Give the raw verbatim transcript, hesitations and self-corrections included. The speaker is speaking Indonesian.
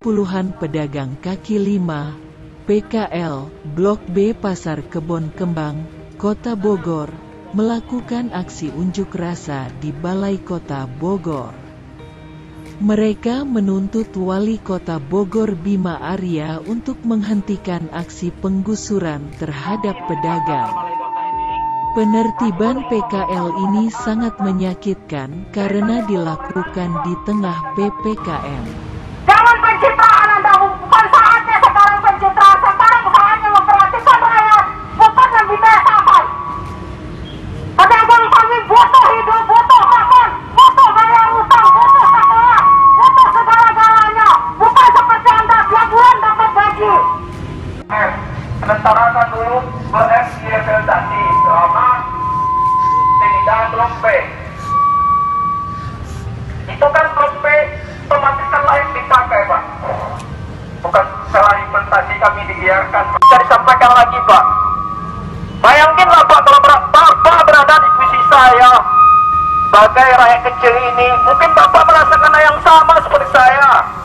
Puluhan pedagang kaki lima, P K L, Blok B Pasar Kebon Kembang, Kota Bogor, melakukan aksi unjuk rasa di Balai Kota Bogor. Mereka menuntut Wali Kota Bogor Bima Arya untuk menghentikan aksi penggusuran terhadap pedagang. Penertiban P K L ini sangat menyakitkan karena dilakukan di tengah P P K M. Jangan pencitraan Anda, bukan saatnya sekarang pencitraan, sekarang saatnya memperhatikan rakyat, bukan lebih mesapai. Pedagang kami butuh hidup, butuh makan, butuh bayar utang, butuh sekolah, butuh segala-galanya, bukan seperti Anda tiap bulan dapat gaji. Eh, sementarakan dulu ber-S Y F L tadi. Blok B itu kan Blok B otomatis selain dipakai, Pak, bukan salah implementasi kami dibiarkan. Bisa disampaikan lagi, Pak, bayangkinlah, Pak, kalau Bapak berada di posisi saya sebagai rakyat kecil ini, mungkin Bapak merasakan yang sama seperti saya.